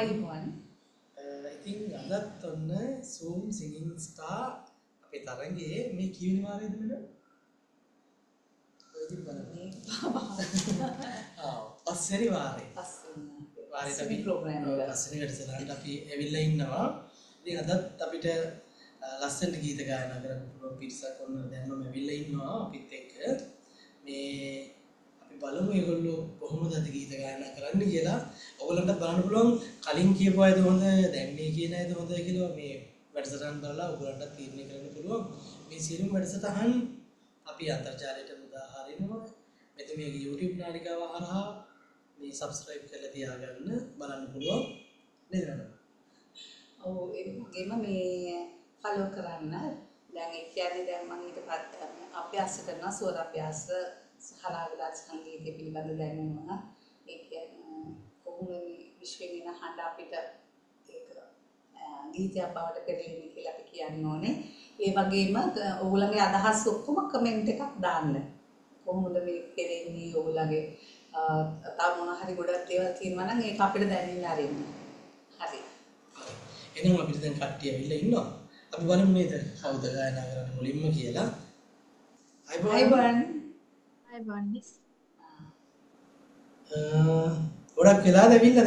I won. I think adat onna Zoom singing star. Ape tarange me kiyuni marayda mena? Oy dip bana. Ah, passeni ware. Wareta api program එක. Passeni වැඩසටහනට අපි ඇවිල්ලා ඉන්නවා. ඉතින් අදත් අපිට ලස්සන ගීත ගායනා කරන්න පුළුවන් පිරිසක් ඔන්න දැන් මම ඇවිල්ලා ඉන්නවා අපිත් එක්ක. මේ බලමු ඒගොල්ලෝ කොහොමද අද ගීත ගායනා කරන්න කියලා. ඔයගොල්ලන්ට බලන්න පුළුවන් කලින් කියපු අයද හොඳ දැන් මේ කියන අයද හොඳ කියලා මේ වැඩසටහන් බලලා ඔයගොල්ලන්ට තීරණය කරන්න පුළුවන්. මේ සියලුම වැඩසටහන් අපි අන්තර්ජාලයට මුදා හරිනවා. මෙතන මේ YouTube නාලිකාව හරහා මේ subscribe කරලා තියාගන්න බලන්න පුළුවන්. නේද? ඔව් ඒ වගේම මේ follow කරන්න. දැන් ඒ කියන්නේ දැන් මම ඊටපත් අභ්‍යාස කරනවා සුවර අභ්‍යාස හරාගලත් සංගීතය පිළිබඳ දැනුම. ඒ කියන්නේ කොහොමද විශ්වයෙන් එන හඬ අපිට ඒක ගීතයක් බවට පෙරලෙන්නේ කියලා අපි කියන්න ඕනේ. ඒ වගේම ඔයගොල්ලන්ගේ අදහස් ඔක්කොම කමෙන්ට් එකක් දාන්න. කොහොමද මේ පෙරෙන්නේ ඔයගොල්ලන්ගේ තව මොන හරි ගොඩක් දේවල් තියෙනවා නම් ඒක අපිට දැනෙන්න ආරෙන්න. හරි. එහෙනම් අපිට දැන් කට්ටිය ඇවිල්ලා ඉන්නවා. අපි බලමු නේද කවුද ගායනා කරන්න මුලින්ම කියලා. අයබෝන් අයිබෝන්ස් ගොඩක් වෙලාද ඇවිල්ලා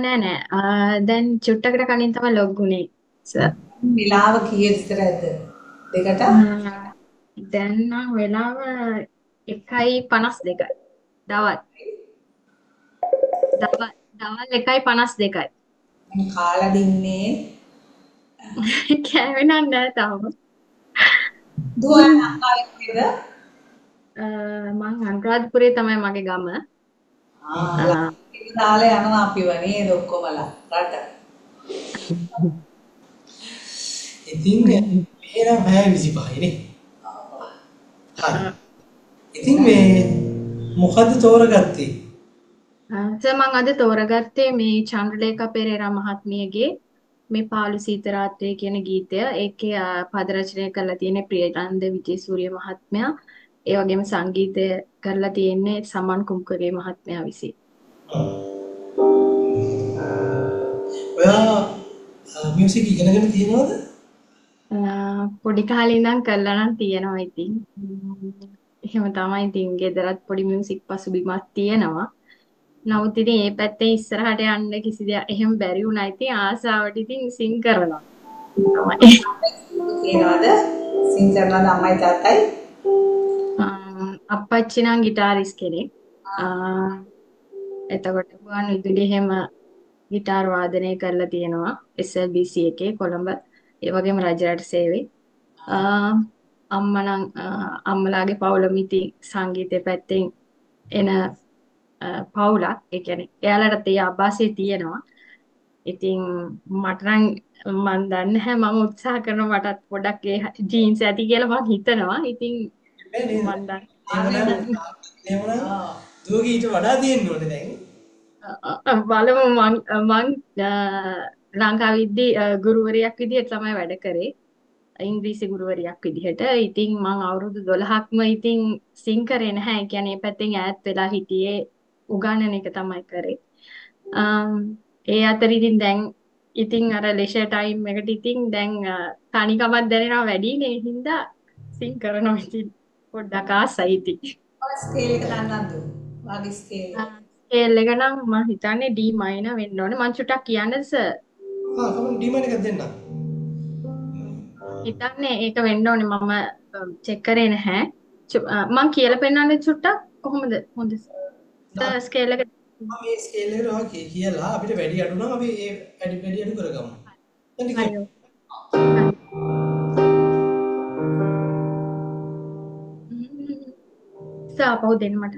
නැහැ නෑ දැන් චුට්ටකට කලින් තමයි ලොග් වුනේ සර් වෙලාව කීයේ විතර ඇද්ද දෙකට දැන් නම් වෙලාව 1:52යි දවල් 1:52යි කාලා දින්නේ කෑවේ නෑ තාම දුවන අක්කාගේ නේද මං අනුරාධපුරේ තමයි මගේ ගම. ආ දාලා යනවා අපිව නේද ඔක්කොමලා රට. ඉතින් මේනම් 25 නේ. හරි. ඉතින් මේ මොකද්ද තෝරගත්තේ? සර් මං අද තෝරගත්තේ මේ චන්ද්‍රලේඛා පෙරේරා මහත්මියගේ මේ පාළු සීත රාත්‍රිය කියන ගීතය. ඒකේ පද රචනය කරලා තියෙන ප්‍රියනන්ද විජේසූරිය මහත්මයා. ඒ වගේම සංගීතය කරලා තියෙන්නේ සමන් කුම්කගේ මහත්මයා විසින්. ඔයා මියුසික් ඉගෙනගෙන තියෙනවද? පොඩි කාලේ ඉඳන් කරලා නම් තියෙනවා ඉතින්. එහෙම තමයි ඉතින් ගෙදරත් පොඩි මියුසික් පසුබිමක් තියෙනවා. නමුත් ඉතින් මේ පැත්තේ ඉස්සරහට යන්න කිසි දෙයක් එහෙම බැරි වුණා ඉතින් ආසාවට ඉතින් සිං කරනවා. තමයි. තියෙනවද? සිං කරනවද අම්මයි තාත්තයි? අප්පච්චි නම් ගිටාරිස් කෙනෙක්. එතකොට ගුවන් විදුලි එහෙම ගිටාර් වාදනය කරලා තියෙනවා SLBC එකේ කොළඹ ඒ වගේම රජරට සේවයේ අම්මලාගේ පවුලම ඉතින් සංගීතය පැත්තෙන් එන පවුලක් ඒ කියන්නේ එයාලට තියෙන අභාෂය තියෙනවා ඉතින් මට නම් මන් දන්නේ නැහැ මම උත්සාහ කරනවා මටත් පොඩක් ඒ ජීන්ස් ඇති කියලා මම හිතනවා ඉතින් මන් දන්නේ එහෙමනම් දුවගේ ඊට වඩා තියෙන්න ඕනේ දැන් බලමු මං ලංකාවේදී ගුරුවරියක් විදිහට තමයි වැඩ කරේ ඉංග්‍රීසි ගුරුවරියක් විදිහට ඉතින් මං අවුරුදු 12ක්ම ඉතින් සිං කරේ නැහැ ඒ කියන්නේ පැත්තෙන් ඈත් වෙලා හිටියේ උගන්නන එක තමයි කරේ ඒ අතර ඉතින් දැන් ඉතින් අර ලෙෂර් ටයිම් එකට ඉතින් දැන් තනිකමක් දැනෙනවා වැඩිනේ ඒ හින්දා සිං කරනවා ඉතින් පොඩ්ඩක් ආසයි ඉතින් ස්කේල් එක දන්නන්ද වාගේ ස්කේල් එලගනම් මම හිතන්නේ D minor වෙන්න ඕනේ මං චුට්ටක් කියන්නද සර් හා කොහොමද D minor එකක් දෙන්න හිතන්නේ ඒක වෙන්න ඕනේ මම චෙක් කරේ නැහැ මං කියලා පෙන්නන්නේ චුට්ටක් කොහොමද හොඳ සර් ස්කේල් එක මේ ස්කේල් එක රෝ කියලා අපිට වැඩි අඩු නම් අපි ඒ වැඩි අඩු කරගමු හරි සර් පහු දෙන්න මට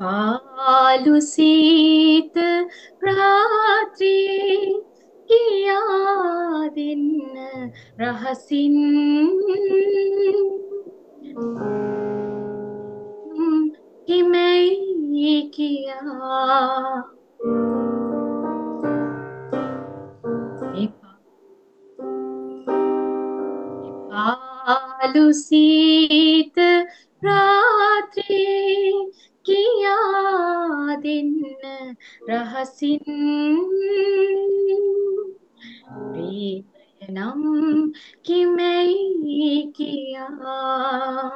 पालु सीत रात्रि किया दिन रहसिन कि मैं ये किया पालु सीत रात्रि किया दिन रहसिन प्रेमनम कि मैं किया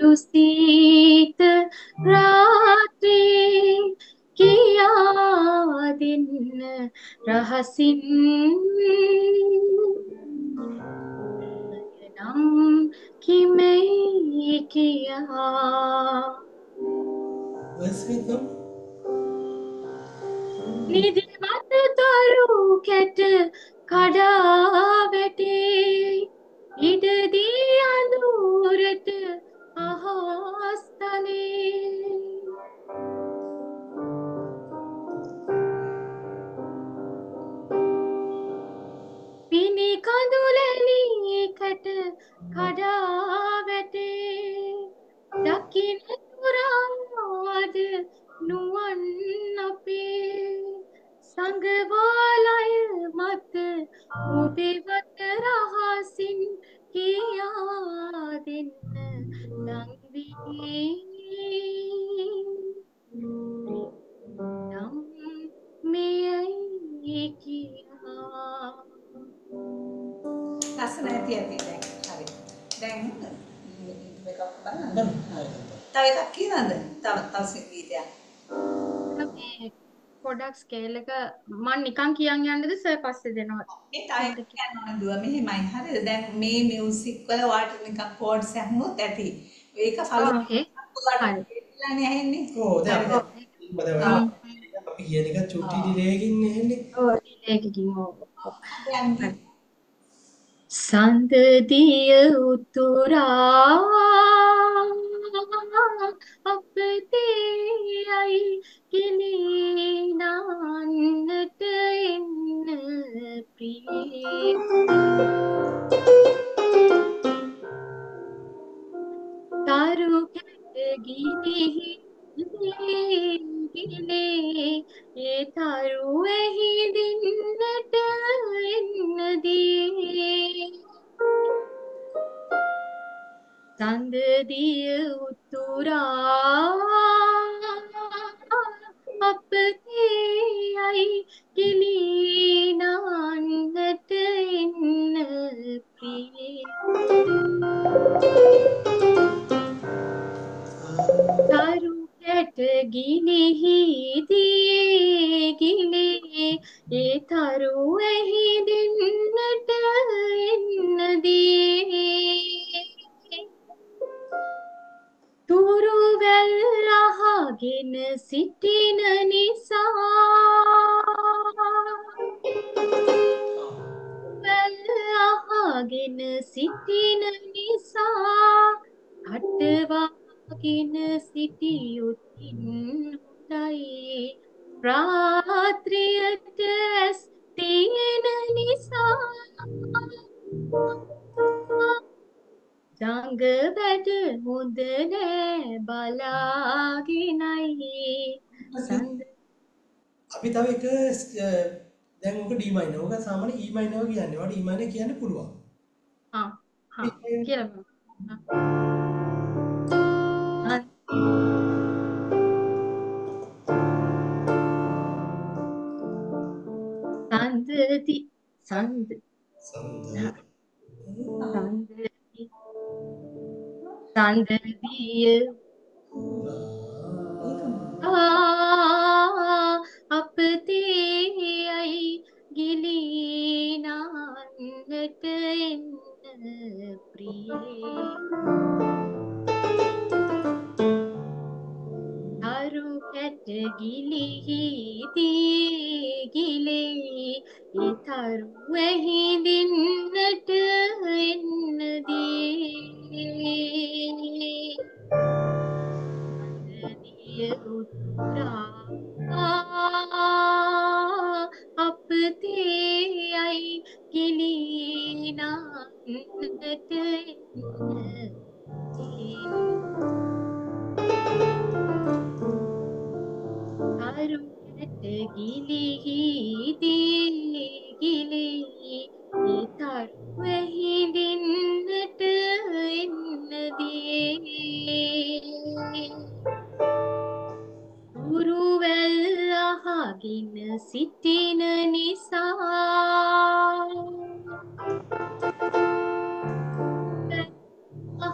अनुसीत रात्रि किया दिन रहसिन कि मैं ये किया बस इतना निधि मत तोरू कैट खड़ा बैठे इड दिया दूरत आहास्तले पिनी कंदुलेली कैट खड़ा बैठे दकिन तुराद नुवन पे संग वालाय मत उबेवत रहसिन किया दिन लंगवी नम में किया ලස්සනයි තියෙන්නේ දැන් හරි දැන් YouTube එකක් බලන්න තව එකක් කියනද තව සංගීතයක් මේ පොඩක් ස්කේල් එක මම නිකන් කියන් යන්නද සර් පස්සේ දෙනවා මේ තව එකක් කියන්න ඕන දුව මෙහිමයි හරිද දැන් මේ මියුසික් වල වාට නිකන් කෝඩ්ස් අහුනොත් ඇති ඒක සලුන් ගන්න ඇහෙන්නේ ඕ දැන් අපි කියන එක චුටි ඩිලේ එකකින් ඇහෙන්නේ ඔව් ඩිලේ එකකින් ඕ දැන් संदिय उतरा अपते आई किली नानत इन प्रीत तारु कैट गीती गिले ये तारु एही दिनत इन दिए संद दिए उतरा अपते आई किली नानत इन प्रीत तारु कैट गिले ही दिए गिले ये तारु एही दिन ಸಿಟ್ಟಿನ ನಿಸಾ ಬಲ್ಲ ಹಾಗೆನ ಸಿಟ್ಟಿನ ನಿಸಾ ಅಟ್ಟವಾಗೆನ ಸಿಟಿಯುತ್ತಿನ್ನೈ ರಾತ್ರಿಯಟ ಸ್ತಿಯನ ನಿಸಾ දඟ වැඩ හොඳ නෑ බලාගෙනයි සඳ අපි තව එක දැන් ඔක ඩී මයිනර් ඔක සාමාන්‍ය ඊ මයිනර් කියන්නේ වඩ ඊ මයිනර් කියන්න පුළුවන් හා හා කියලා සඳති සඳ සඳ Sandadiya apte ai gilinannata enna priye aru ket gilihi ti gile itharu ehindinata enna di අපතේ අයි කිලිනාන්නට අරුකට ගිලිහිදී ගිලී ඉතර වෙහිදින්නට ಗುರುವೆಲ್ಲಹಾಗಿನ ಸಿಟ್ಟಿನ ನಿಸಾ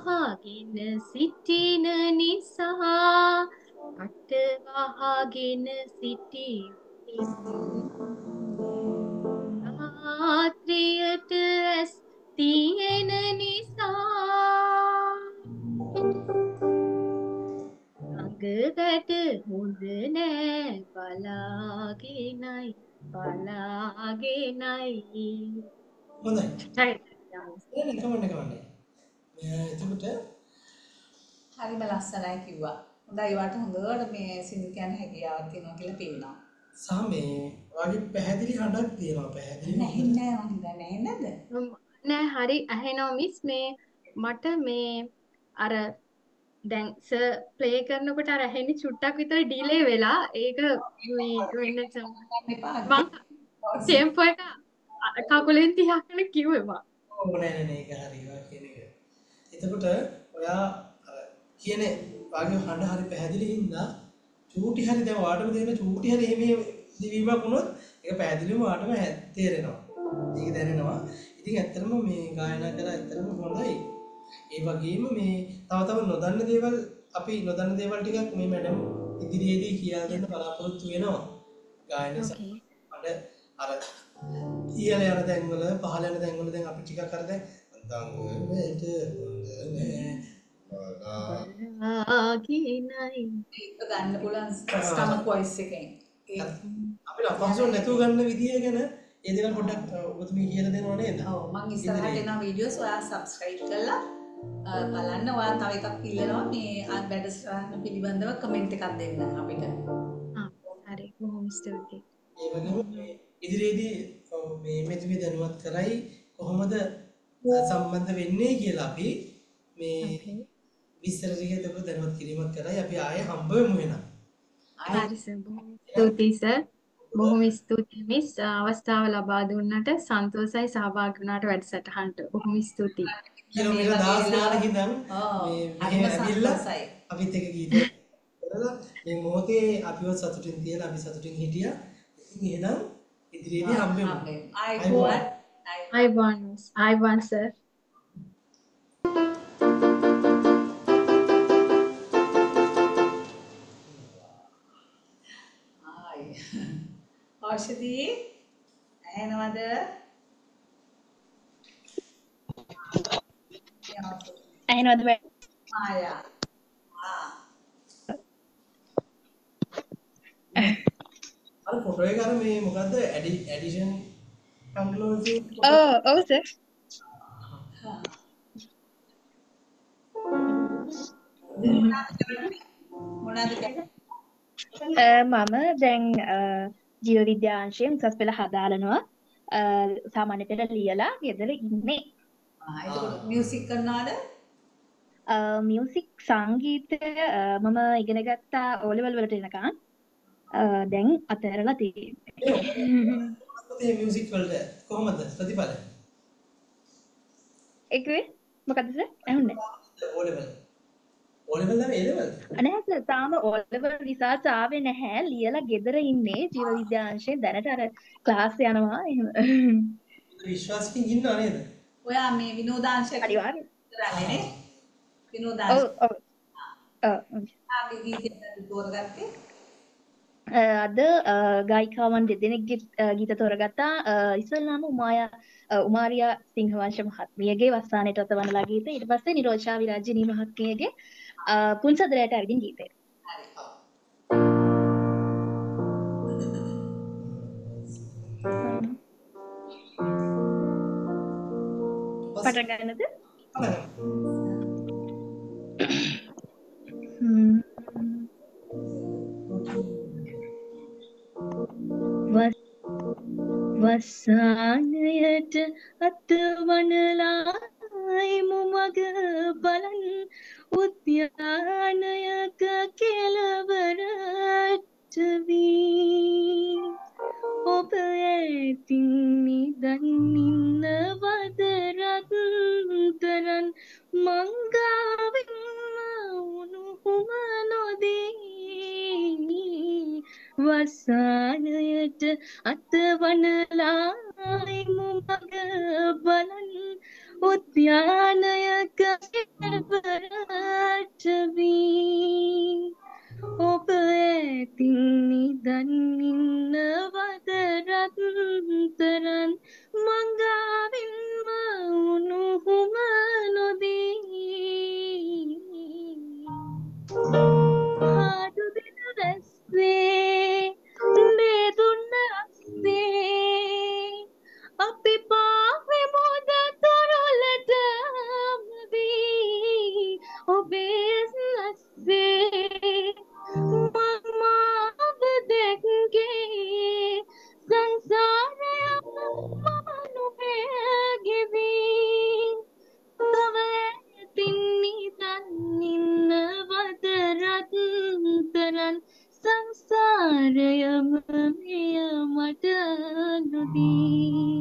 ಹಾಗಿನ ಸಿಟ್ಟಿನ ನಿಸಾ ಅಟ್ಟವಾಹಾಗಿನ ಸಿಟ್ಟಿ ರಾತ್ರಿಯಟ ಸ್ತಿಯನ ನಿಸಾ ගඟකට හොඳ නෑ බලාගෙනයි බලාගෙනයි හොඳයි හරි කමන්න එතකොට හරිම ලස්සනයි කිව්වා හොඳයි වට හොඳට මේ සින්දු කියන හැකියාවක් තියෙනවා කියලා පේනවා සහ මේ වාගේ පැහැදිලි හඬක් තියෙනවා පැහැදිලි නෑ මම හිතන්නේ නේද නෑ හරි ඇහෙනවා මිස් මේ මට මේ අර දැන් සර් ප්ලේ කරනකොට අර ඇහෙන්නේ චුට්ටක් විතර ඩිලේ වෙලා ඒක මේ වෙන්න සම්බන්ධ මම ටෙම්පෝ එක කකුලෙන් තියාගෙන කිව්වා ඕක නෑ නෑ ඒක හරිවා කියන එක. එතකොට ඔයා අර කියන්නේ වාගේ හඬ හරි පැහැදිලි හින්දා චූටි හරි දැන් වාටම දෙන චූටි හරි එහෙම දිවීමක් වුණොත් ඒක පැහැදිලිම වාටම තේරෙනවා. ඒක දැනෙනවා. ඉතින් ඇත්තටම මේ ගායනා කරලා ඇත්තටම හොඳයි. ඒ වගේම මේ තව තව නොදන්න දේවල් අපි නොදන්න දේවල් ටිකක් මේ මැඩම් ඉදිරියේදී කියලා දෙන්න බලාපොරොත්තු වෙනවා ගායන සමහර අර ඉහළ යන තැන් වල පහළ යන තැන් වල දැන් අපි ටිකක් අර දැන් අන්තංගයට නෑ ආකිනයි ඒක ගන්න පුළුවන් ස්ටමක් වොයිස් එකෙන් අපිට අපහසු නැතුව ගන්න විදිය ගැන ඒ දේවල් පොඩ්ඩක් ඔබතුමී කියලා දෙනවා නේද ඔව් මම ඉස්සරහට එන වීඩියෝස් ඔයා subscribe කරලා බලන්න ඔයා තව එකක් ඉල්ලනවා මේ අත් වැඩසටහන පිළිබඳව කමෙන්ට් එකක් දෙන්න අපිට. හරි බොහොම ස්තුතියි. ඒ වගේම මේ ඉදිරියේදී මේ මෙතුමිය දැනුවත් කරයි කොහොමද සම්බන්ධ වෙන්නේ කියලා අපි මේ විස්තර ටික දක්ව දැනුවත් කිරීමක් කරයි අපි ආයේ හම්බ වෙමු වෙනවා. හරි සර් බොහොම ස්තුතියි සර්. බොහොම ස්තුතියි මිස් අවස්ථාව ලබා දුන්නට සන්තෝෂයි සහභාගී වුණාට වැඩසටහනට. බොහොම ස්තුතියි. මේ දාස්නාලකින් දැන් මේ ඇවිල්ලා අපිත් එක ගීතය කරලා මේ මොහොතේ අපිව සතුටින් තියලා අපි සතුටින් හිටියා. ඉතින් එහෙනම් ඉදිරියේදී හම්බෙමු. I want sir. Hi. ආශිති ඇහෙනවද? I know the way. Maya. Ah. අර ෆොටෝ එක අර මේ මොකද්ද ඇඩිෂන් කන්ක්ලූසිව් ඔව් සර් මොනවාද මම දැන් ජීව විද්‍යාංශයේ උසස් පෙළ හදාලනවා සාමාන්‍ය පෙළ ලියලා ගෙදර ඉන්නේ ආ ඒක මියුසික් කරනවාද මියුසික් සංගීතය මම ඉගෙන ගත්තා ඕ ලෙවල් වලට එනකන් දැන් අතහැරලා තියෙනවා ඒ මියුසික් වලට කොහොමද ප්‍රතිඵල ඒකේ මොකද සර් ඇහුන්නේ ඕ ලෙවල් නැහැ තාම ඕ ලෙවල් රිසර්ච් ආවේ නැහැ ලියලා ගෙදර ඉන්නේ ජීව විද්‍යාංශයෙන් දැනට අර ක්ලාස් යනවා එහෙම විශ්වාසකින් ඉන්නා නේද ඔයා මේ විනෝදාංශය අනිවාර්යයෙන් කරන්නේ නේ විනෝදාංශය ඔව් ඔව් අපි ගීතය තෝරගත්තේ අද ගායිකාවන් දෙදෙනෙක්ගේ ගීත තෝරගත්තා ඉස්සල්ලාම උමාරියා සිංහවංශ මහත්මියගේ වස්සානේට රතවනලා ගීතය ඊට පස්සේ නිරෝෂා විරාජිනී මහත්මියගේ පුන්සදරයට ඇවිදින් ගීතය පටන් ගන්නද වසානයට අත්වනලායි මුමග බලන් උද්‍යානයක කෙළවරට වී ඔබ ඇතින් නිදන් ඉන්නවදරත් තරන් මංගාවෙන් උණුහුම නොදී වසානයට අත්වනලායි මුමග බලන් උද්‍යානයක කෙළවරට වී ඔබ ඇතින් නිදන් ඉන්නවදරත් තරන් මංගාවෙන්ම උණුහුම නොදී හාඩු දෙන වැස්සේ මේ දුන්න අස්සේ අපි පාවෙමු දතොරලට මවී ඔබේ අස්සේ මමාව දැක්කේ සංසාරයම මනුවේ ගෙවී තවතින් නිදන්නින්න වදරත් තරන් සංසාරයම මෙය මට නොදී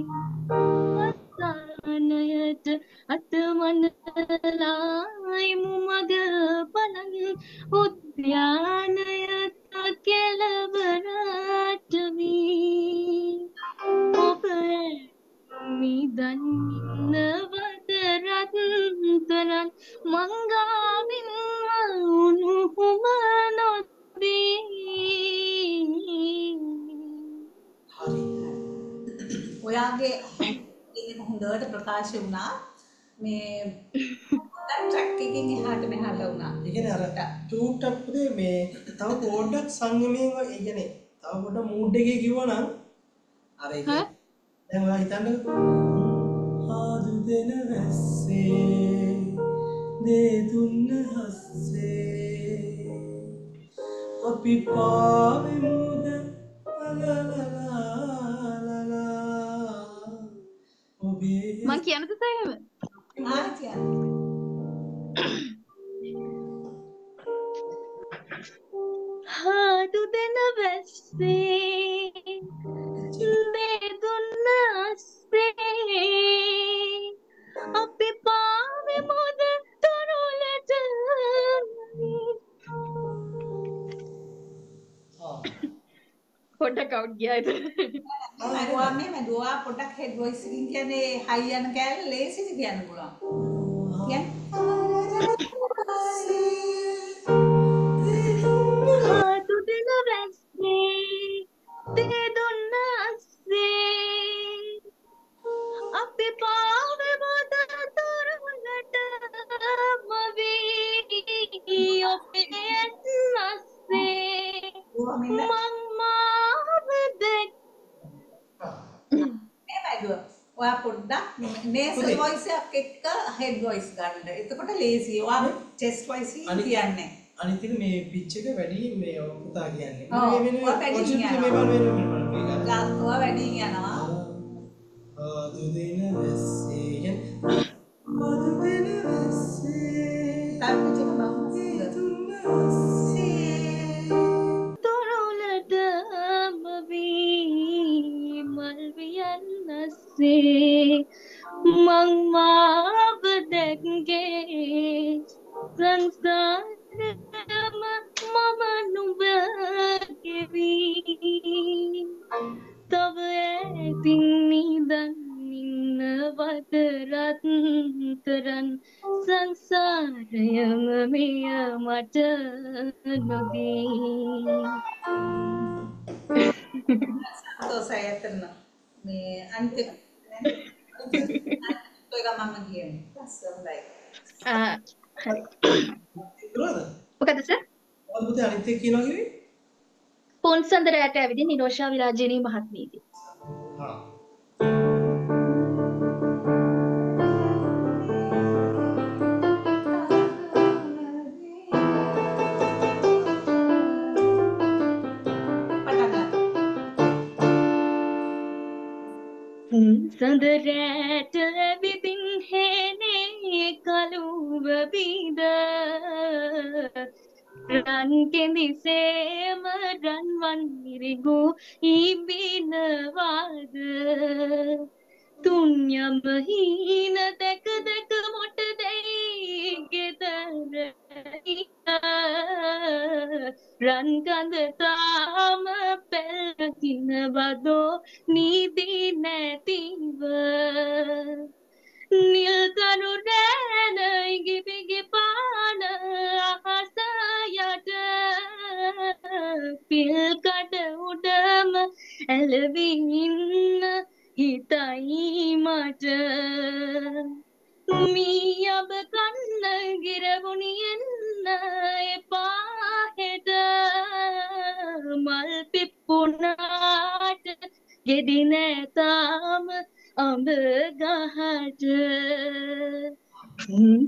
වස්සානයට අත්වනලායි මුමග බලන් උද්‍යානයක කෙළවරට වී ඔබ නිදන් ඉන්නවදරත් තරන් මංගාවෙන් උණුහුම නොදී ඔයාගේ ඉතින් හොඳට ප්‍රකාශ වුණා මේ ට්‍රැක් එකකින් එහාට මෙහාට වුණා. ඒ කියන්නේ අර ටූට් අප් පුදේ මේ තව පොඩ්ඩක් සංයමයෙන් ඒ කියන්නේ තව පොඩ්ඩක් මූඩ් එකේ කිව්වනම් අර ඒක දැන් ඔයා හිතන්නකෝ ආදු දෙන වැස්සේ දේ දුන්න හස්සේ අපි පාවෙමු දලලලලලා ඔබේ මං කියන්නද සයම හාදු දෙන වැස්සේ මේ දුන්න අස්සේ අපි පාවෙමුද තොරලට පොඩ්ඩක් අවුට් ගියා ඒක මම මෙදුවා පොඩක් හෙඩ් වොයිස් එකකින් කියන්නේ හයි යන කෑල්ල ලේසිද කියන්න පුළුවන් කියන්නේ හාදු දෙන වැස්සේ දේ දුන්න අස්සේ අපි පාවෙමුද තොරලට මවී ඔබේ ඇස්සේ මං මාව ඔයා පොඩ්ඩක් nasal voice එකක් එක්ක head voice ගන්න. එතකොට ලේසි. ඔයා chest voice කියන්නේ. අනිත් එක මේ pitch එක වැඩි මේ පුතා කියන්නේ. මේ වෙනුවෙන් ඔජින් මේ බලන්න. ලක්වා වැඩි යනවා. දුදින වැස්සේ යන පොදුවෙන වැස්සේ. තාපිට බම්ස්. Mang ma vedek ge sansar mama nu bekevi tab etinni dan ninna vatarat karan sansarayam meya mata nogi satosaya tanna me ante පොන්සන්දර ඇට ඇවිදින් නිරෝෂා විරාජිනී මහත්මියදී සඳරට විදින් හේනේ කලුව බිඳ රන් කෙඳිසේම රන්වන් මිරිඟු ඉබිනවාද තුන්යම හීන දැක දැක මොට දෙයි ගෙදර රන් කඳ තාම පැලකින බදෝ නීති නැතිව නිල් තනු රැඳයි ගිපිගි පාන අහස යට පිල් කඩ උඩම ඇලවින් ඉන්න හිතයි මට මී ඔබ කන්න ගිරවුනි එන්න එපා හෙට මල් පිප්පුණාට ගෙඩි නෑ තාම අඹ ගහට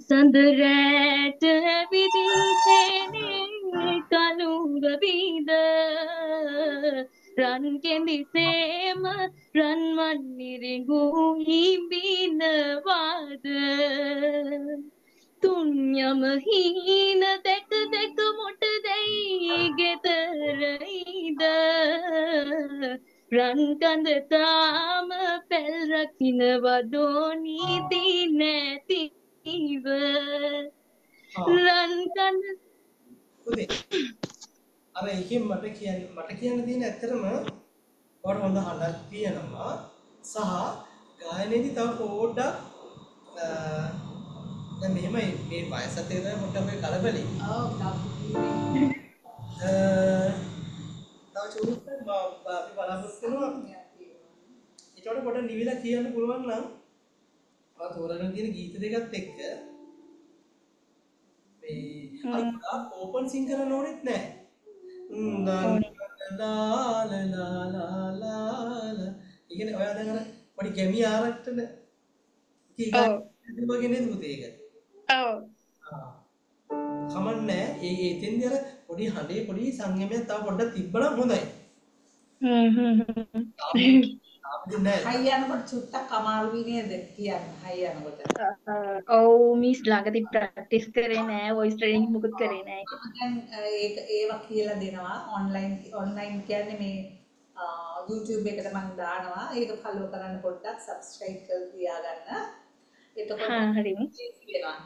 සඳ රැට විදිහේනේ කලුඹ බිඳ රන් කෙඳිසේම රන්වන් මිරිඟු ඉඹිනවාද තුන්යම හීන දැක දැක මොට දෙයි ගෙදර ඉඳ රන් කඳ තාම පැල් රකින්නවදෝ නීති නැතිව රන් කඳ අර එකෙන් මට කියන්න තියෙන ඇත්තටම ඔයාලට හොඳ හඬක් තියෙනවා සහ ගායනයේදී තව පොඩ්ඩක් දැන් මෙහෙමයි මේ වයසත් එක්ක තමයි පොඩ්ඩක් ඔය කලබලේ. ඔව් තව චුරුත් අපි බලාපොරොත්තු වෙනවා ඒකට පොඩ්ඩක් නිවිලා කියන්න පුළුවන් නම් ඔයා තෝරගෙන තියෙන ගීත දෙකත් එක්ක මේ අර ඕපන් සිං කරන්න ඕනෙත් නැහැ. ඉගෙන ඔයා දැන් අර පොඩි ගැමි ආරක්ටන කීක ඉඳගෙන නේද පුතේ ඒක ඔව් කමන්නේ ඒ තෙන්දි අර පොඩි හඬේ පොඩි සංයමයක් තව පොඩ්ඩක් තිබ්බනම් හොඳයි හ්ම් හයි යනකොට චුට්ටක් අමාරුයි නේද කියන්න හයි යනකොට ඔව් මිස් ළඟදී ප්‍රැක්ටිස් කරේ නෑ වොයිස් ට්‍රේනින් මොකද කරේ නෑ ඒක දැන් ඒක ඒවා කියලා දෙනවා ඔන්ලයින් කියන්නේ මේ YouTube එකට මම දානවා ඒක ෆලෝ කරන්න පොඩ්ඩක් subscribe කරලා තියාගන්න එතකොට හරිම වෙනවා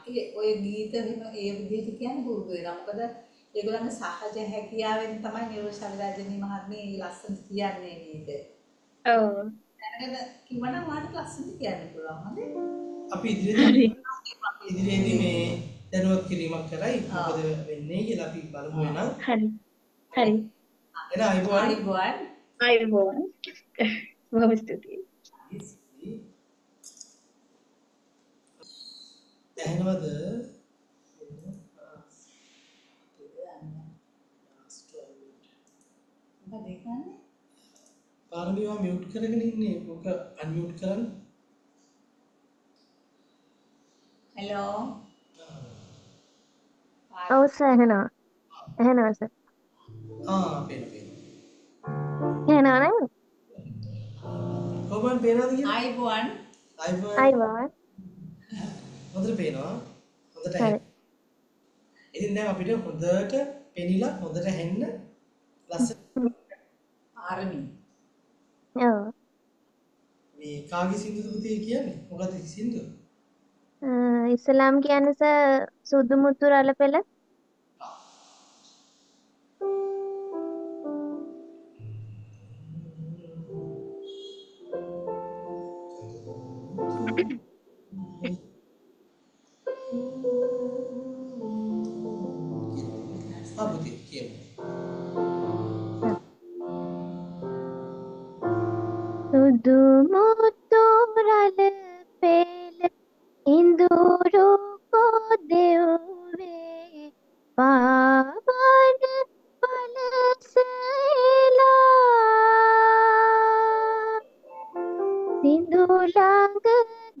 ඔය ගීත එහෙම ඒ විදිහට කියන්නේ පුරුදු වෙනවා මොකද ඒගොල්ලන්ගේ සහජ හැකියාවෙන් තමයි නිරෝෂාවිරාජිනී මහත්මිය මේ ලස්සනට කියන්නේ මේක දැනගෙන කිව්වනම් ඔයාලට ලස්සනට කියන්න පුළුවන් හරිද? අපි ඉදිරියේදී මේ දැනුවත් කිරීමක් කරයි මොකද වෙන්නේ කියලා අපි බලමු එහෙනම්. හරි. හරි. එන අයබෝන්. බොහොම ස්තුතියි. දැනනවද? දෙකන්නේ පාරමිවා මියුට් කරගෙන ඉන්නේ. ඔක අන්මියුට් කරන්න. Hello. Oh, sir, Hannah. Hannah, sir. Ah, pen. Hannah, na. Koban pena dikit. I want. Hondra pena. Hondra hand. Ini nih apa itu? Hondra itu penila, hondra itu hand. Last. Army. Oh. Ini kaki sindu tuh tiga kian nih. Muka tiga sindu. Islam කියන්නේ sir සුදු මුතු රළ පෙළ සුදු මුතු රළ පෙළ Induru ko deuve pavan palasela Sindulang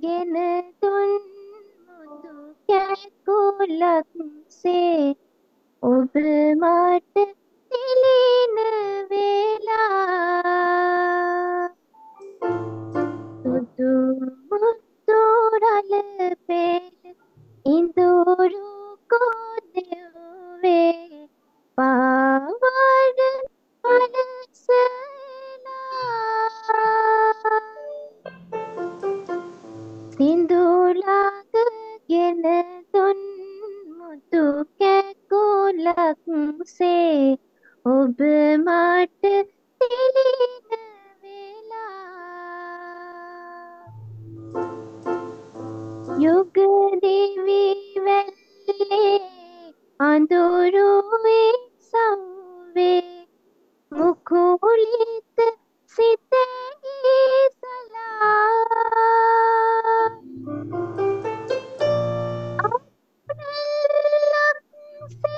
gena tun mutu kakulak se ob mata tilina vela Tudu Rale pele induru ko deuve pavan palasela Sindulak gena tun mutu kakulak se ob mata tilina vela Yug devi velle andurue savve mukulit sithe isala Auralak se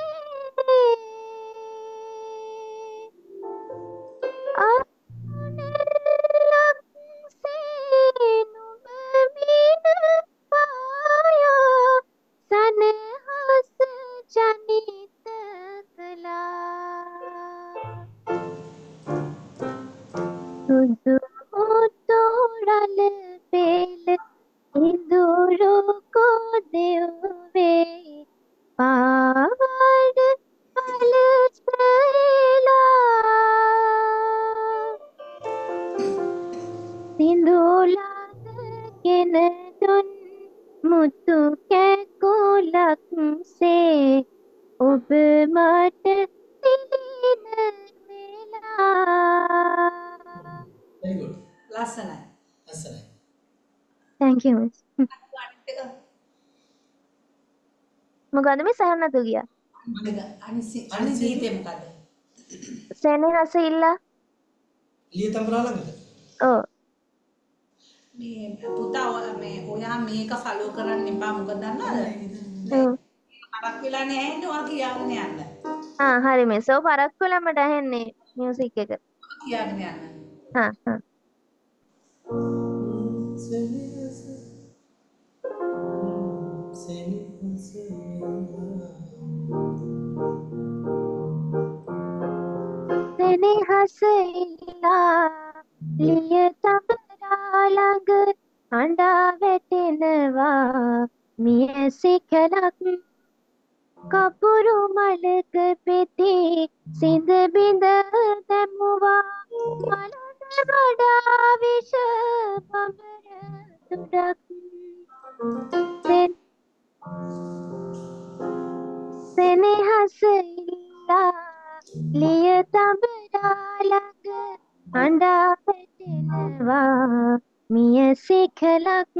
Auralak se nubamina Paya sanhas janit kala Tudu utoral pel induru ko deuve pavan palasela Sindulang gena tun Mutu kakulak se ob mata tilina vela Very good. Lassana. Thank you, Miss. Mukada me sahana tu giya. Ani jeete mukada. Senehasa illa. Liya tamrala gada. Oh. මේ පුතා මේ ඔයා මේක follow කරන්න එපා මොකද දන්නවද? හ්ම්. පරක් වෙලා නැහැ නේ ඔයා කියන්න යන්න. ආ හරි මේ සෝ පරක් වෙලා මට ඇහෙන්නේ මියුසික් එක. කියන්න යන්න. හා. සෙනෙහසෙලා ලියතම ලාඟ අඬා වැටෙනවා මිය සිකලක් කපුරු මලක පෙතේ සිඳ බිඳ දැමුවා මලට වඩා විෂ බඹර තුඩක් සෙනෙහසිලා ලිය තඹරා ළඟ Anda petinava miya sikhalak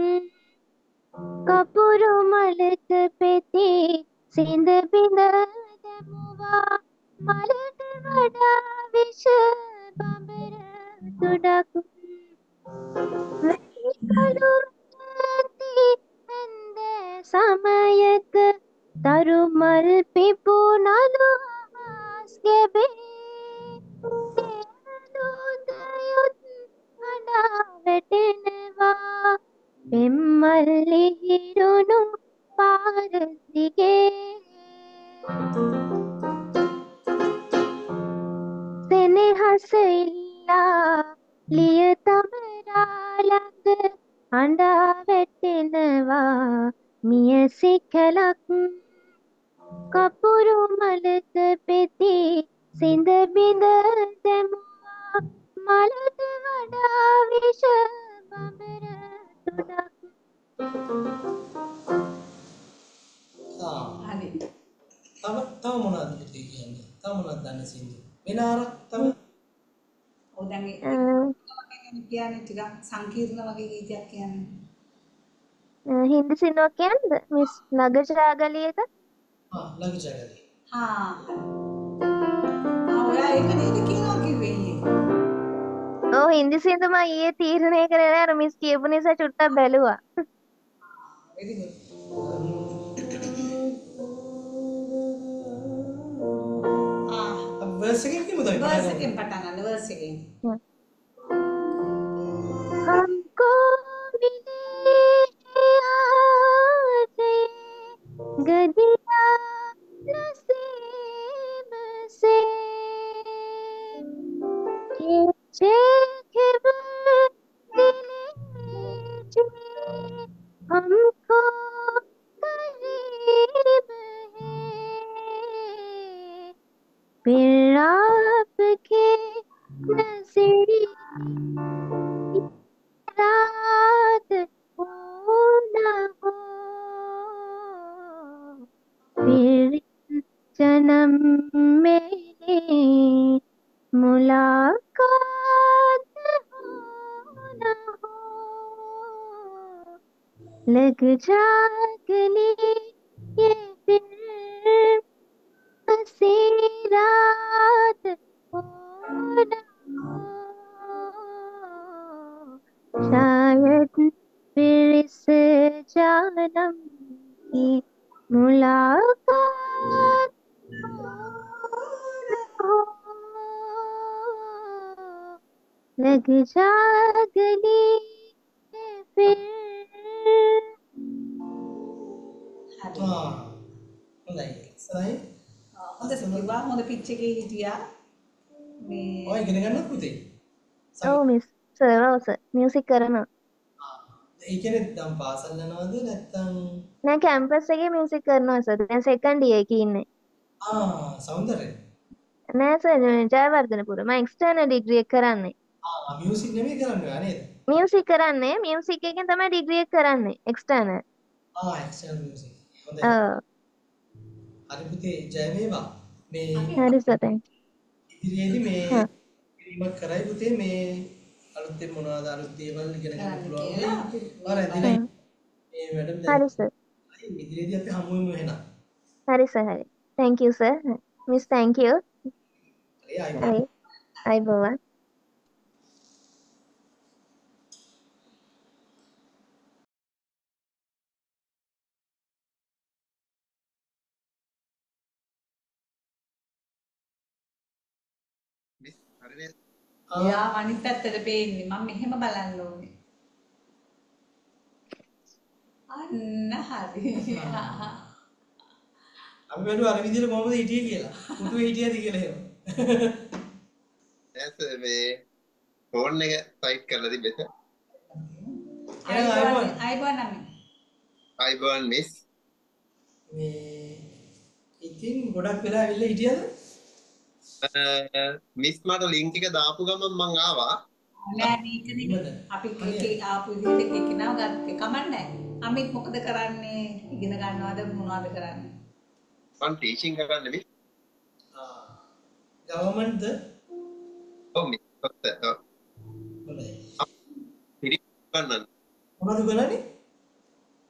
kapuru malak peti sind binda demuwa malata wada vish bambara tudak vekadu ti ende samayak tarumal pipunalu hasgebe Dayut ada vetinwa, bimmalli hirunu பாரதியே செனஹஸ் இல்லா லிய தமராலக் අඬා වැටෙනවා මිය සිකලක් කපුරු මලක පෙති සිඳ බිඳ දැමුවා මලට වඩා විෂ බඹර තුඩක් හරි තව මොනවද කියන්නේ තව මොනවද දන්නේ සින්දු වෙනාරක් තව ඔව් දැන් කියන්නේ ටිකක් සංකීර්ණ වගේ ගීතයක් කියන්නේ හින්දි සිනෝ කියන්නේ මිස් නගජාගලියද හා නගජාගලිය හා ඔයා ඒක නේද කියනවා කිව්වේ ඔව් හින්දි සින්දු මම ඊයේ තීරණය කරගෙන අර මිස් කියපු නිසා චුට්ටක් බැලුවා ආ verse එකෙන් කිමුද verse එකෙන් පටන් ගන්න verse එකෙන් हमको मिले आते गदिया नसीब से हमको करीब है फिर आपके नसीब रात हो ना हो फिर जन्म में मुलाकात हो ना हो लग जागने ये फिर हसी रात हो ना हो शायद फिर इस जन्म की मुलाकात हो लग जागने फिर हाँ नहीं सही मुझे सुनिवा मुझे पीछे के ही दिया मैं ओए किन्हें करना पूछे ओह मिस සරවස මියුසික් කරනවා. ඒ කියන්නේ දැන් පාසල් යනවද නැත්නම් නෑ කැම්පස් එකේ මියුසික් කරනවා සර්. දැන් සෙකන්ඩ් ඉයර් එකේ ඉන්නේ. ආ සෞන්දර්ය. නෑ සර් ජයවර්ධනපුර මම එක්ස්ටර්නල් ඩිග්‍රී එක කරන්නේ. ආ මියුසික් නෙමෙයි කරන්නේ නේද? මියුසික් කරන්නේ මියුසික් එකෙන් තමයි ඩිග්‍රී එක කරන්නේ එක්ස්ටර්නල්. ආ එක්ස්ටර්නල් මියුසික්. හොඳයි. හරි පුතේ ජය වේවා. මේ හරි සර් thank you. ඉතින් මේ ඉරිමක් කරයි පුතේ මේ අලුත් මොනවාද අලුත් දේවල් ඉගෙන ගන්න පුළුවන් අර ඇදිනේ මේ මැඩම් හරි සර් ඉදිරියේදී අපි හමු වෙමු එහෙනම් හරි සර් හරි thank you sir miss thank you I bowa miss හරි නේද යා අනිත් පැත්තට පේන්නේ මම මෙහෙම බලන්න ඕනේ අන්න හරි අපි බැලුව අර විදිහට කොහොමද හිටියේ කියලා මුතු හිටියද කියලා එහෙම දැන් මේ ෆෝන් එක ටයිප් කරලා තිබෙස අයිබෝන් මිස් මේ ඉතින් ගොඩක් වෙලා ඇවිල්ලා හිටියද මිස් මට ලින්ක් එක දාපු ගමන් මං ආවා නෑ මේකනේ අපි කීක ආපු විදිහට කීක නව ගත්තේ කමන්නේ අමිත් මොකද කරන්නේ ඉගෙන ගන්නවද මොනවද කරන්නේ මං ටීචින් කරන්නේ මිස් ගවර්න්මන්ට්ද ඔව් මිස් ඔක්කොත් හොඳයි මොනවද කරන්නේ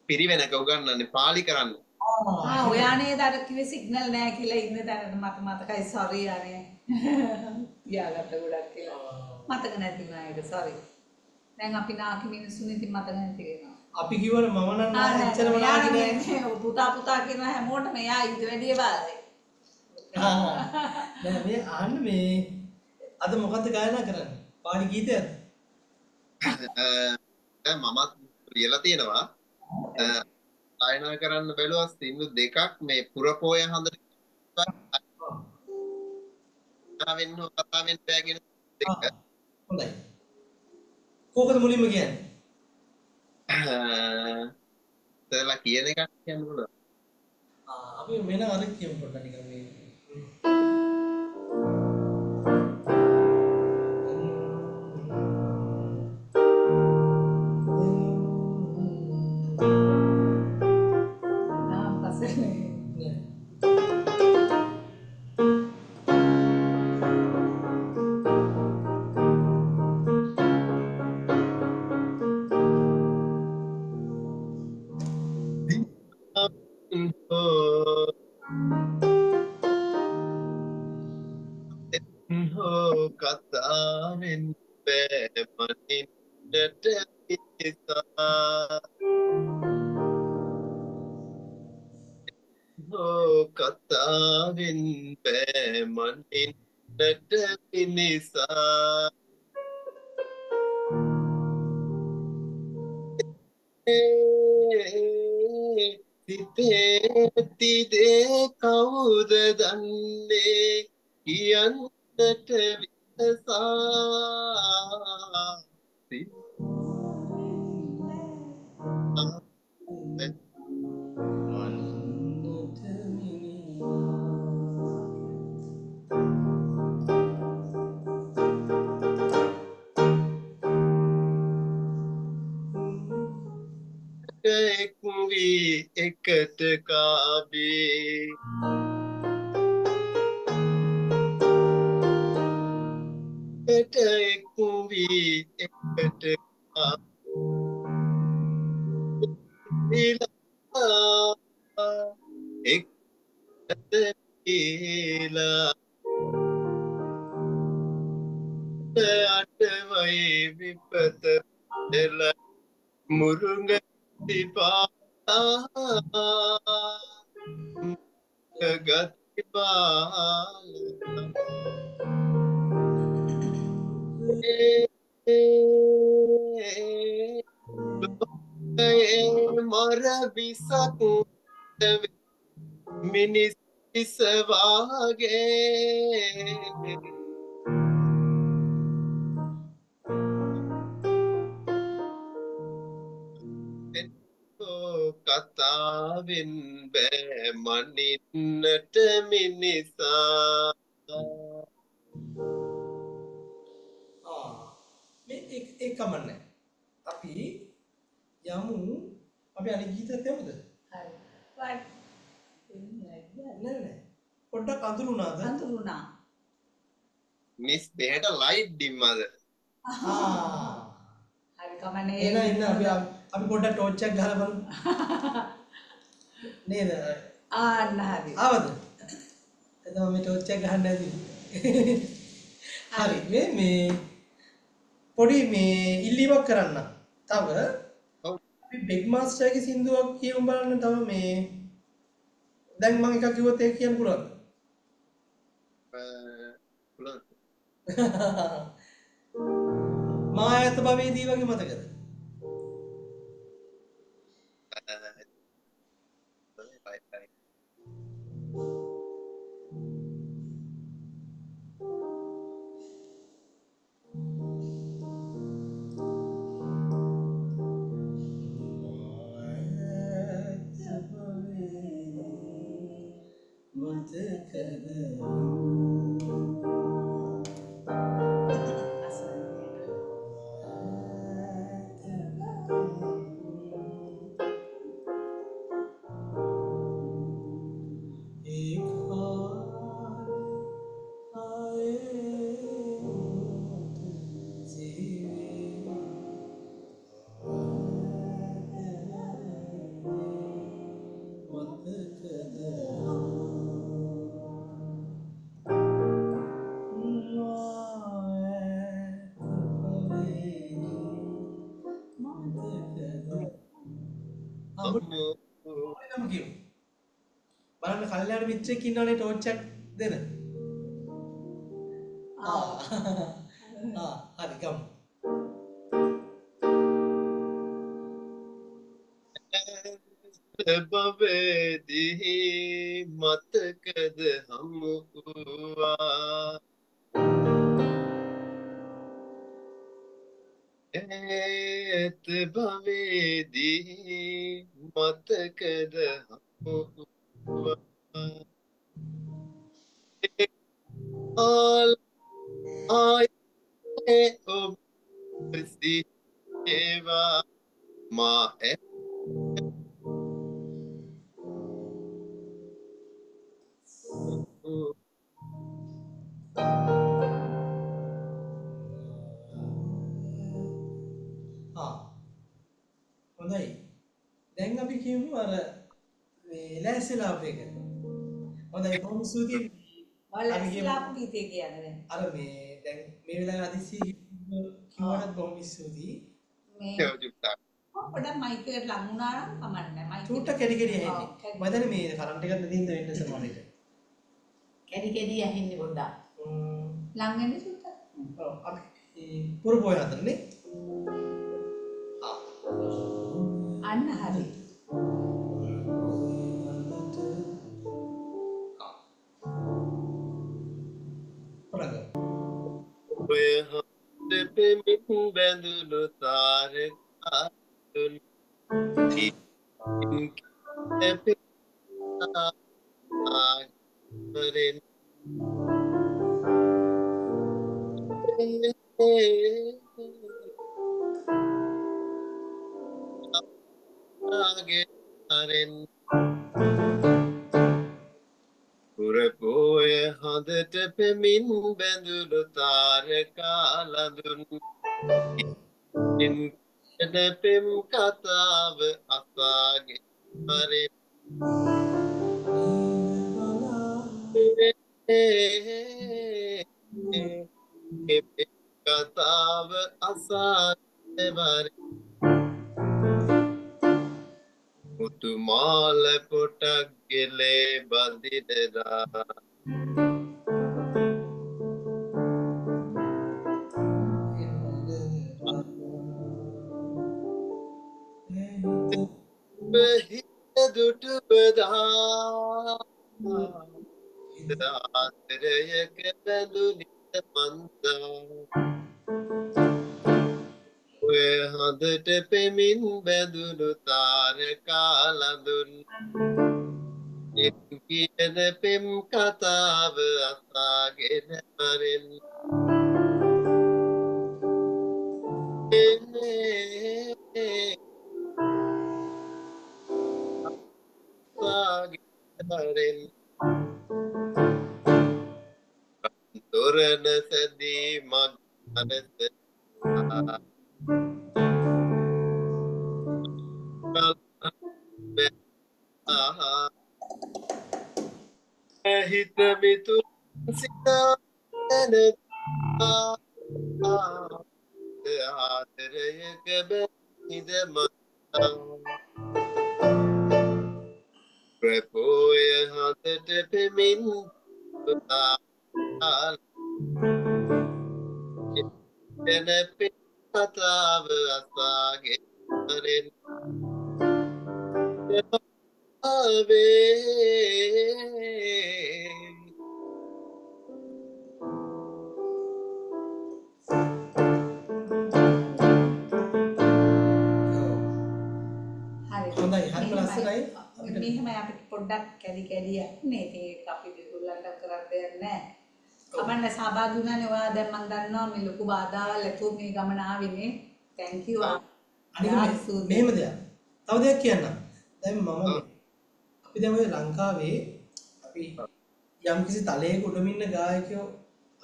පිරිවෙනක උගන්වන්නේ පාලි කරන්නේ ආ ඔයා නේද අර කිව්වේ සිග්නල් නැහැ කියලා ඉන්න තැනට මට මතකයි සෝරි අනේ තියාගත්ත ගොඩක් කියලා මතක නැති වුණා ඒක සෝරි දැන් අපි නාකි මිනිස්සුන් ඉතින් මතක නැති වෙනවා අපි කිව්වල මම නම් ඇත්තටම නාකි නෑ පුතා කියන හැමෝටම එයා ඊට වැඩිය බාරයි දැන් මේ අහන්න මේ අද මොකද්ද ගායනා කරන්නේ පාඩි ගීතයක්ද දැන් මමත් ලියලා තියෙනවා ආයනා කරන්න බැලුවා සින්දු දෙකක් මේ පුරපෝය හඳට ආවෙන්න කතාවෙන් බෑගෙන දෙක හොඳයි කොහොමද මුලින්ම කියන්නේ තේලා කියන එකක් කියන්න පුළුවන් අපි මෙන්න අර කියමු පොඩ්ඩක් නිකන් මේ check gala ban neda aanna hari avada edawa me torch එක ගහන්න ඇති hari me me පොඩි me ඉල්ලීමක් කරන්න තව අපි big master ගේ සින්දුවක් කියමු බලන්න තව me දැන් මම එකක් කිව්වොත් ඒක කියන්න පුළුවන්ද පුළුවන් මායත භවයේදී වගේ මතකද මිත්‍රෙක් ඉන්නවනේ ටෝච් එකක් දෙන හරි ගමු भवेदिहि मत कद हमुआ एत भवेदिहि मत कद हमुआ आल आये उपसी एवा माए හොඳයි. දැන් අපි කියමු අර මේ ලැස්ලාප් එක. හොඳයි කොහොමද සූතිය? ලැස්ලාප් ගීතය කියන්නේ. අර මේ දැන් මේ වෙලාවේ අදිසි කිව්වට කොහොමද සූතිය? මේ පොඩක් මයික් එකට ලඟ වුණා නම් කමන්නේ. මයික් චූට්ට කෙඩි කෙඩි ඇහෙන්නේ. මදනේ මේ කරන්ට් එකක් නැතිඳ වෙන්න සමානයි. කෙඩි කෙඩි ඇහෙන්නේ පොඩ්ඩක්. ලඟ වෙන්න සූතිය. ඔව් අපි පුරුබෝය හතරනේ. ආ අන්න හරි. ඔය දෙපෙමින් බැඳුණු තාරකා තුන් again arin purapoye hadata pemin bendulu taraka ladun in edepem katawa asage mare e katawa asage mare Muthumala පොටක් ගෙලේ බඳිනදා බහිත දුටු බදා දාතරයක බඳුනි මන්දා ඔය හඳට පෙමින් බැඳුණු තාරකා ලඳුන් එක් කියන පෙම් කතාව අසාගෙන මරෙන් අසාගෙන මරෙන් දොරන සදී මග අනත हित में तू सीता ने हाथ रहे कबे इधर मत प्रपोय हाथ टेपे मिन बता ने पे ताव आगे रे ave හරි හරි ලස්සනයි. මෙහෙම අපිට පොඩ්ඩක් කැලි කැලි යන්නේ. ඒක අපි දෙගොල්ලන්ට කරන්න දෙයක් නැහැ. අපන්න සහභාගී වුණානේ. ඔයා දැන් මම දන්නවා මේ ලොකු බාධාවල් ඇතුව මේ ගමන ආවේ නේ. Thank you. අනික මෙහෙම දෙයක්. තව දෙයක් කියන්නම්. දැන් මම අපි දැන් ඔය ලංකාවේ අපි යම්කිසි තලයක උඩමින්න ගායකයෝ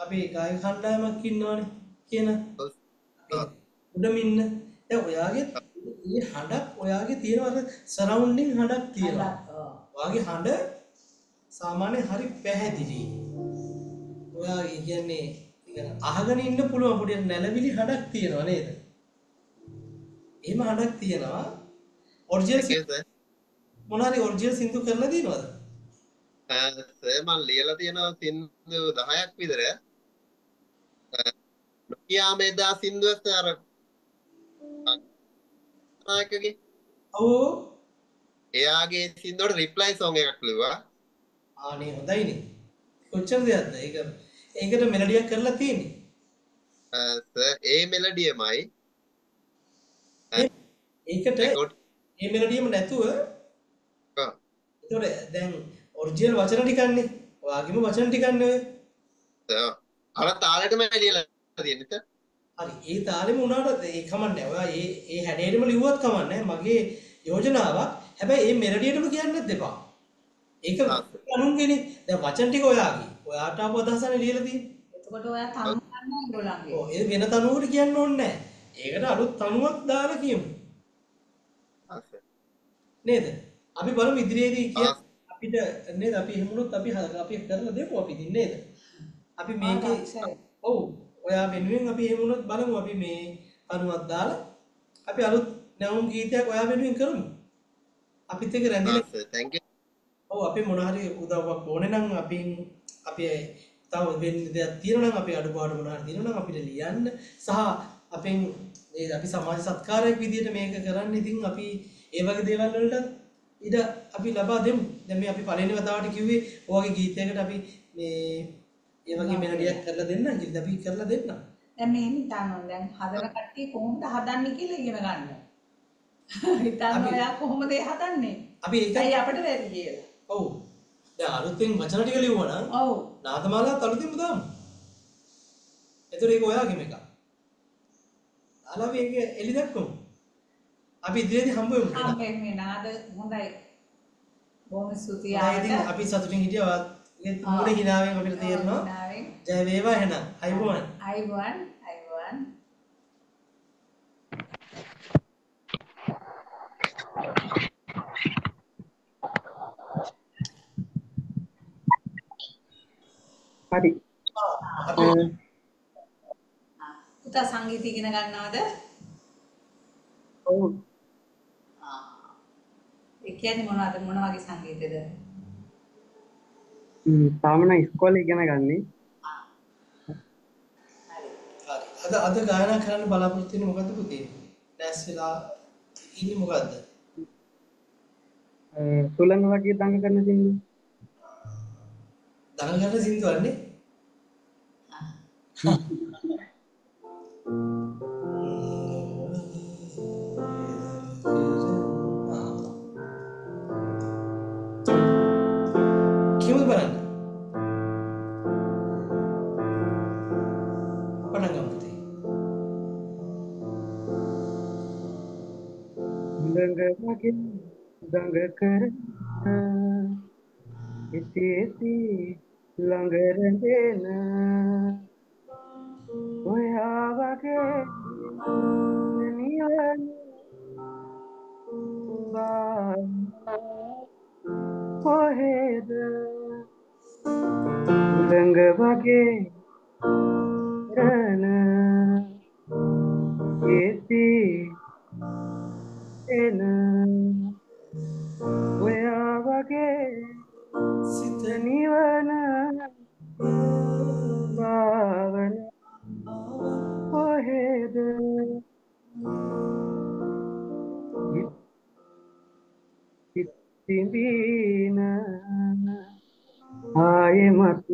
අපේ ගායක කණ්ඩායමක් ඉන්නවනේ කියන උඩමින්න. දැන් ඔයාගේ මේ හඬක් ඔයාගේ තියෙනවා සරවුන්ඩින් හඬක් තියෙනවා. ඔයාගේ හඬ සාමාන්‍ය හරි පැහැදිලි. ඔයාගේ කියන්නේ ඉතින් අහගෙන ඉන්න පුළුවන් පොඩි නැලවිලි හඬක් තියෙනවා නේද? එහෙම හඬක් තියෙනවා. ඔරිජිනල් මොනාරි ඔරිජිනල් සින්දු කරලා දිනවද? මම ලියලා තියෙනවා සින්දු 10ක් විතර. නොකියා මේදා සින්දුවත් අර ආයකගේ. ඔව්. එයාගේ සින්දුවට රිප්ලයි සෝං එකක් ලිව්වා. ආනේ හොඳයිනේ. කොච්චර දෙයක්ද? ඒකට මෙලඩියක් කරලා තියෙන්නේ. ඒ මෙලඩියමයි. ඒකට ඒ මෙලඩියම නැතුව ඔව්. ඒතකොට දැන් ඔරිජිනල් වචන ටිකන්නේ. ඔයාගෙම වචන ටිකන්නේ ඔය. ඔව්. අර තාලෙටම ලියලා තියෙන්නේ ත. හරි. ඒ තාලෙම උනාට ඒ කමන්නේ. ඔයා ඒ හැඩේටම ලිව්වත් කමන්නේ. මගේ යෝජනාවක් හැබැයි මේ මෙලඩියටම කියන්නත් එපා. ඒක අනුන්ගේනේ. දැන් වචන ටික ඔයාගේ. ඔයාට ආපු අදහසනේ ලියලා තියෙන්නේ. එතකොට ඔයා තනුව ගන්න ඉන්නෝලාගේ. ඔව් ඒ වෙන තනුවකට කියන්න ඕනේ නැහැ. ඒකට අලුත් තනුවක් දාලා කියමු. හරි. නේද? අපි බලමු ඉදිරියේදී කිය අපිට නේද අපි එහෙමනොත් අපි කරලා දෙමු අපි ඉතින් නේද? අපි මේකේ ඔව් ඔයා වෙනුවෙන් අපි එහෙමනොත් බලමු අපි මේ තනුවක් දාලා අපි අලුත් නැවුම් ගීතයක් ඔයා වෙනුවෙන් කරමු. අපිත් එක රැඳිලා thank you. ඔව් අපි මොන හරි උදව්වක් ඕනේ නම් අපි තව වෙන දෙයක් තියෙනවා නම් අපි අඩුපාඩු මොන හරි තියෙනවා නම් අපිට ලියන්න සහ අපෙන් අපි සමාජ සත්කාරයක් විදියට මේක කරන්න ඉතින් අපි ඒ වගේ දේවල් වලට ඉඩ අපි ලබා දෙමු. දැන් මේ අපි පළවෙනි වතාවට කිව්වේ ඔයගේ ගීතයකට අපි මේ ඒ වගේ මෙලඩියක් කරලා දෙන්න ඉතින් අපි කරලා දෙන්න. දැන් මේ හිතනවා දැන් හදන කට්ටිය කොහොමද හදන්නේ කියලා ඉගෙන ගන්න. හිතන්න ඔයා කොහොමද ඒ හදන්නේ? අපි ඒකයි අපිට වැඩි කියලා. ඔව්. දැන් අලුතෙන් වචන ටික ලියුවා නම් ඔව්. නාදමාලාත් අලුතින්ම දාමු. ඒතර ඒක ඔයාගේම එකක්. අලවි එක එලි දැක්කමු. අපි ඉදිරියේදී හම්බ වෙමු. මේ නාද හොඳයි. බොහොම ස්තුතියි. ආයෙත් අපි සතුටින් හිටියා. ඒත් මොනේ හිනාවෙන් අපිට තේරෙනවා. ජය වේවා එහෙනම්. අයබෝන්. අයබෝන්. අයබෝන්. හරි. පුතා සංගීත ඉගෙන ගන්නවද? ඔව්. ඒ කියන්නේ මොන වගේ සංගීතද? තාම නම් ඉස්කෝලේ ඉගෙන ගන්නේ. හරි. අද ගායනා කරන්න බලාපොරොත්තු වෙන්නේ මොකද්ද පුතේ? දැස් වෙලා ඉන්නේ මොකද්ද? තුලංග වගේ දඟ කරන සින්දු. දඟ කරන සින්දුවන්නේ? කියමු බලන්න. පටන් ගමු තේ. දඟ වගේ දඟ කරන ඉතිසි ළඟ රැඳෙන ඔයා වගේ නියම බා කොහෙද ළඟ වගේ රැන ඉති එන ඔයා වගේ සිත නිවන භාවන කොහෙද ඉතිඹින ආයමත්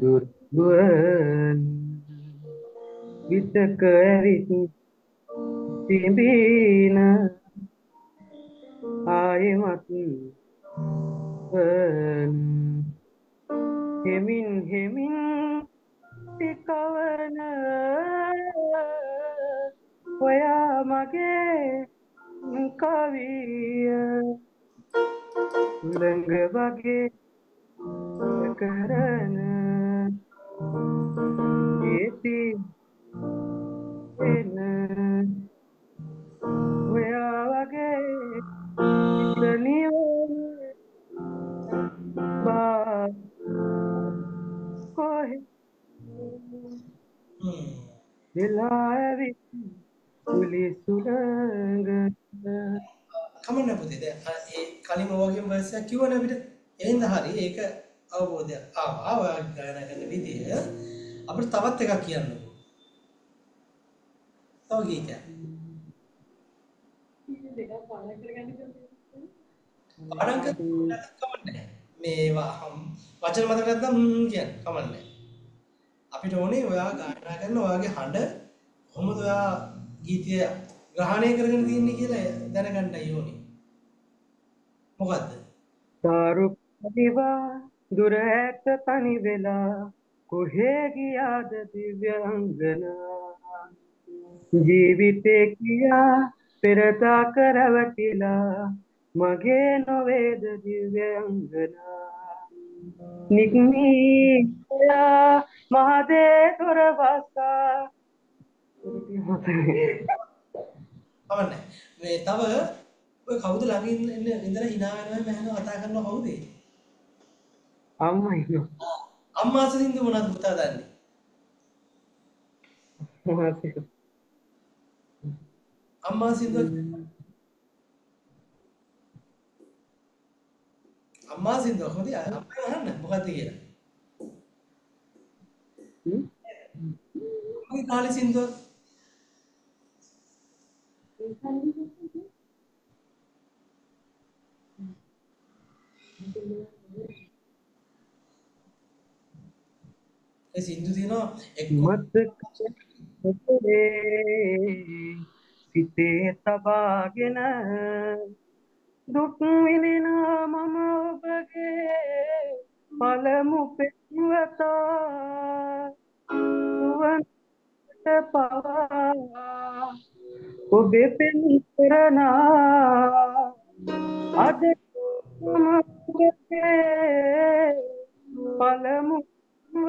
දුර්වන විතක ඇවිත් ඉතිඹින ආයමත් හෙමින් හෙමින් පිටවන ඔයා මගේ කවිය ළඟ වගේ කරන ඒති එන ඔයා වගේ නියම බා කොහෙ දිලාවි කුලි සුලංග කමන්න පුතේ දැන් ඒ කලින් ඔයගෙම වයසක් කිව්වනේ අපිට එහෙනම් හරි ඒක අවබෝධයක් ආවා ඔයා ගායනා කරන විදිය අපිට තවත් එකක් කියන්න ඕන තව ගීතයක් දෙකක් පාඩම් කරගන්න පාඩම් කරලා කමන්නේ මේවා වචන මතක නැත්නම් කියන්නේ කමන්නේ අපිට ඕනේ ඔයා ගායනා කරන ඔයාගේ හඬ කොහොමද ඔයා ගීතය ග්‍රහණය කරගෙන තින්නේ කියලා දැනගන්නයි ඕනේ මොකද්ද සාරුප දිවා දුර ඈත තනි වෙලා කොහෙ ගියාද දිව්‍යංගනා ජීවිතේ කියා පෙරදා කරවටිලා මගේ නොවේද දිව්‍යංගනා නික්මී මහදේ දොරවසා අවන්නේ මේ තව ඔය කවුද ළඟින් ඉන්න ඉඳලා hina වෙනවා මම කතා කරනවා කවුද අම්මා ඉන්නවා අම්මා සින්දු මොනවද පුතා දන්නේ මොකක්ද අම්මා සින්දු කොහොමද අම්මා අහන්න මොකක්ද කියලා මොකද කාලේ සින්දු සින්දු තියෙනවා සිතේ තබාගෙන දුක් විඳිනා මම ඔබගේ පළමු පෙම්වතා සුවඳට පවා ඔබේ පෙම් කරනා අද මම ඔබගේ පළමු නම්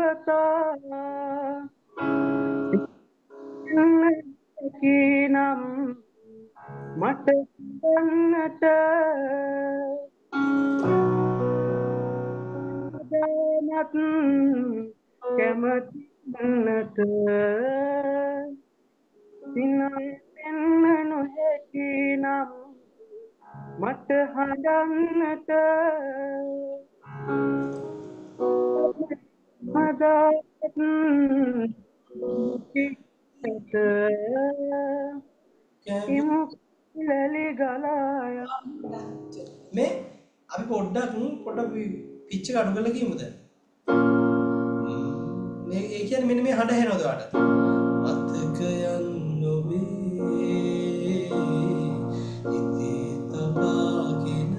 මට ගන්නට දැනත් කැමති නැත සිනහෙන්න නොහැකි නම් මට හඳන්නට මේ අපි පොඩ්ඩක් පිච්ච අඩු කරලා කියමුද මේ ඒ කියන්නේ මෙන්න මේ හඬ හෙනවද ඔයාලට මතක යන්න ඔබේ ඉතී තබාගෙන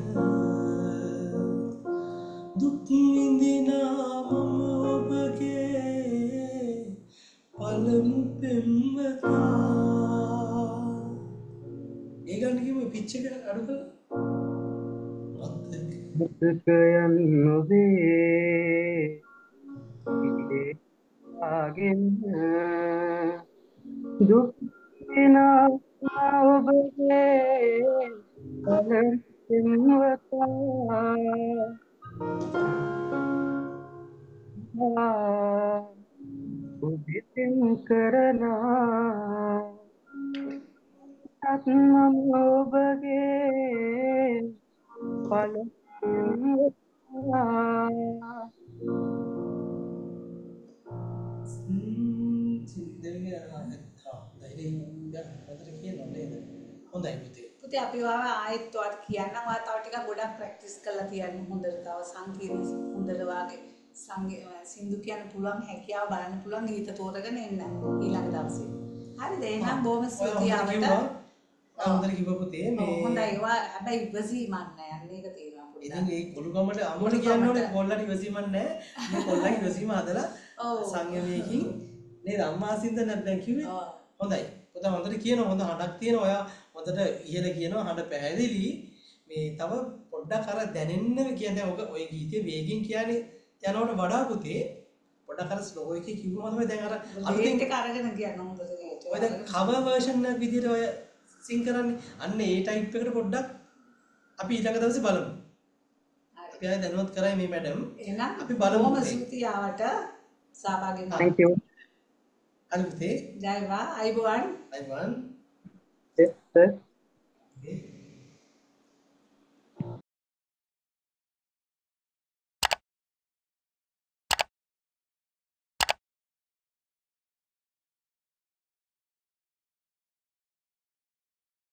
දුක් විඳිනා මම ඔබගේ පළමු පෙම්වතා ඒ ගන්න කිව්වේ පිච් එක අඩු කරලා මතකයන් නොවේ ඉතේ ආගෙන දුක් වෙනා ඔබගේ ඔබින් කරනා අත්මම ඔබගේ පළ පුතේ අපි ඔයාව ආයෙත් ඔයාට කියන්නම් ඔයා තව ටිකක් ගොඩක් ප්‍රැක්ටිස් කරලා තියන්න හොඳට තව සංකීර්ණ හොඳට වාගේ සින්දු කියන්න පුළුවන් හැකියාව බලන්න පුළුවන් ගීත තෝරගෙන එන්න ඊළඟ දවසේ. හරිද? එහෙනම් බොහොම ස්තුතියි අපිට. හොඳට කිව්ව පුතේ මේ හොඳයි ඔයා හැබැයි ඉවසීමක් නැහැ. අන්න ඒක තේරුණා පොඩ්ඩක්. ඉතින් ඒ කොළු ගමඩ අමොට කියන්න ඕනේ කොල්ලට ඉවසීමක් නැහැ. මේ කොල්ලන් ඉවසීම හදලා සංයමයකින් නේද අම්මා සින්දු නැත්නම් කිව්වේ. හොඳයි. පුතා හොඳට කියනවා හොඳ හඬක් තියෙනවා. ඔයා හොඳට ඉහළ කියනවා හඬ පැහැදිලි. මේ තව පොඩ්ඩක් අර දැනෙන්න කියන්නේ ඔක ඔය ගීතේ වේගෙන් කියන්නේ යනකොට වඩා පුතේ පොඩක් අර ස්ලෝ එකේ කිව්වම තමයි දැන් අර අලුතින් එක අරගෙන කියනවා හොඳට ඒක. ඔය දැන් කවර් වර්ෂන් එක විදිහට ඔය සින් කරන්නේ. අන්න ඒ ටයිප් එකට පොඩ්ඩක් අපි ඊළඟ දවසේ බලමු. අපි ආයෙ දැනුවත් කරයි මේ මැඩම්. එහෙනම් අපි බලමු සුතියාවට සහභාගී වෙන්න. Thank you. අලුතේ ජයවා අයිබෝන්. අයිබෝන්. සර්.